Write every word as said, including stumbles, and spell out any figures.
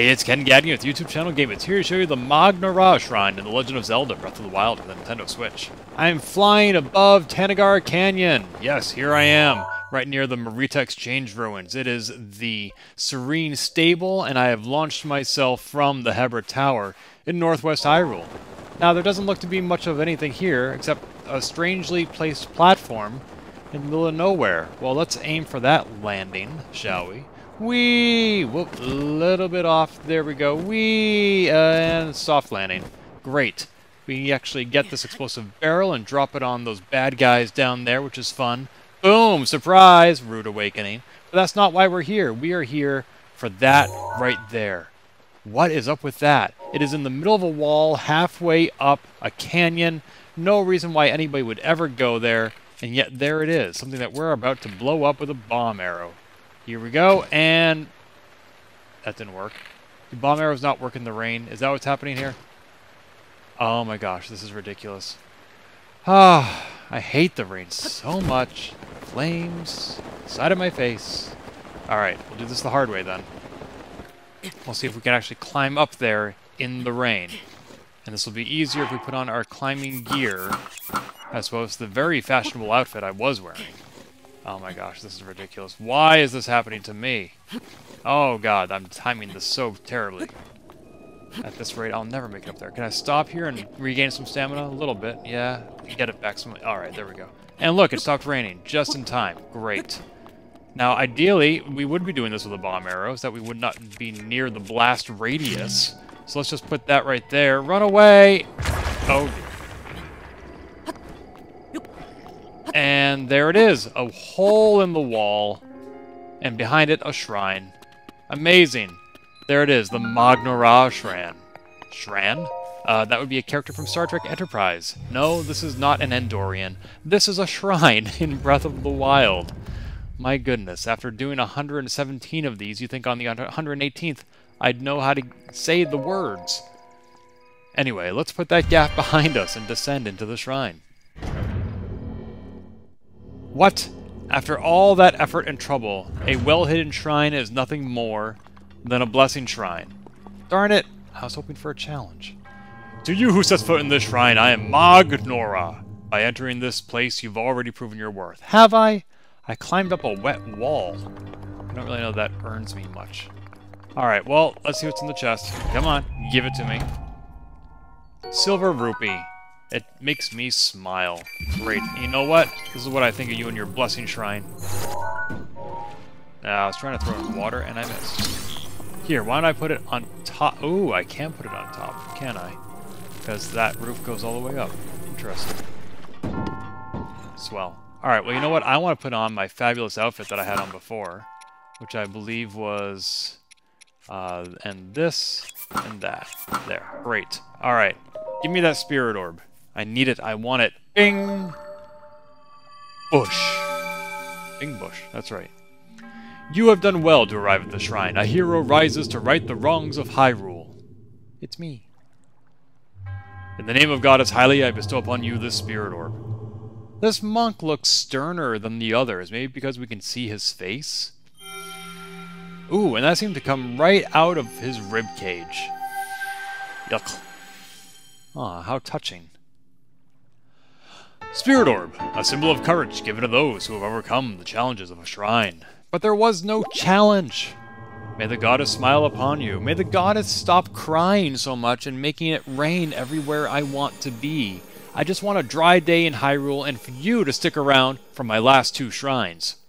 Hey, it's Ken Gagne with YouTube channel Gamebits here to show you the Maag No'rah shrine in The Legend of Zelda: Breath of the Wild for the Nintendo Switch. I'm flying above Tanagar Canyon. Yes, here I am, right near the Marita Exchange Ruins. It is the Serene Stable, and I have launched myself from the Hebert Tower in northwest Hyrule. Now, there doesn't look to be much of anything here, except a strangely placed platform in the middle of nowhere. Well, let's aim for that landing, shall we? Whee! Whoop, a little bit off. There we go. Whee! Uh, and soft landing. Great. We can actually get this explosive barrel and drop it on those bad guys down there, which is fun. Boom! Surprise! Rude awakening. But that's not why we're here. We are here for that right there. What is up with that? It is in the middle of a wall, halfway up a canyon. No reason why anybody would ever go there. And yet there it is. Something that we're about to blow up with a bomb arrow. Here we go, and that didn't work. The bomb arrow's not working in the rain. Is that what's happening here? Oh my gosh, this is ridiculous. Ah, oh, I hate the rain so much. Flames, side of my face. All right, we'll do this the hard way then. We'll see if we can actually climb up there in the rain. And this will be easier if we put on our climbing gear, as well as the very fashionable outfit I was wearing. Oh my gosh, this is ridiculous. Why is this happening to me? Oh god, I'm timing this so terribly. At this rate, I'll never make it up there. Can I stop here and regain some stamina? A little bit, yeah. Get it back some... Alright, there we go. And look, it stopped raining. Just in time. Great. Now, ideally, we would be doing this with a bomb arrow, so that we would not be near the blast radius. So let's just put that right there. Run away! Oh dear. And there it is, a hole in the wall, and behind it, a shrine. Amazing. There it is, the Maag No'rah Shran. Shran? Uh, that would be a character from Star Trek Enterprise. No, this is not an Endorian. This is a shrine in Breath of the Wild. My goodness, after doing one hundred seventeen of these, you think on the one hundred eighteenth, I'd know how to say the words. Anyway, let's put that gap behind us and descend into the shrine. What? After all that effort and trouble, a well-hidden shrine is nothing more than a blessing shrine. Darn it! I was hoping for a challenge. To you who sets foot in this shrine, I am Maag No'rah. By entering this place, you've already proven your worth. Have I? I climbed up a wet wall. I don't really know that earns me much. Alright, well, let's see what's in the chest. Come on, give it to me. Silver rupee. It makes me smile. Great. You know what? This is what I think of you and your blessing shrine. Uh, I was trying to throw in water, and I missed. Here, why don't I put it on top? Ooh, I can put it on top, can I? Because that roof goes all the way up. Interesting. Swell. Alright, well, you know what? I want to put on my fabulous outfit that I had on before, which I believe was... Uh, and this, and that. There. Great. Alright. Give me that spirit orb. I need it. I want it. Bing! Bush. Bing Bush. That's right. You have done well to arrive at the shrine. A hero rises to right the wrongs of Hyrule. It's me. In the name of Goddess Hylia, I bestow upon you this spirit orb. This monk looks sterner than the others. Maybe because we can see his face? Ooh, and that seemed to come right out of his ribcage. Yuck. Aw, how touching. Spirit Orb, a symbol of courage given to those who have overcome the challenges of a shrine. But there was no challenge! May the goddess smile upon you. May the goddess stop crying so much and making it rain everywhere I want to be. I just want a dry day in Hyrule and for you to stick around for my last two shrines.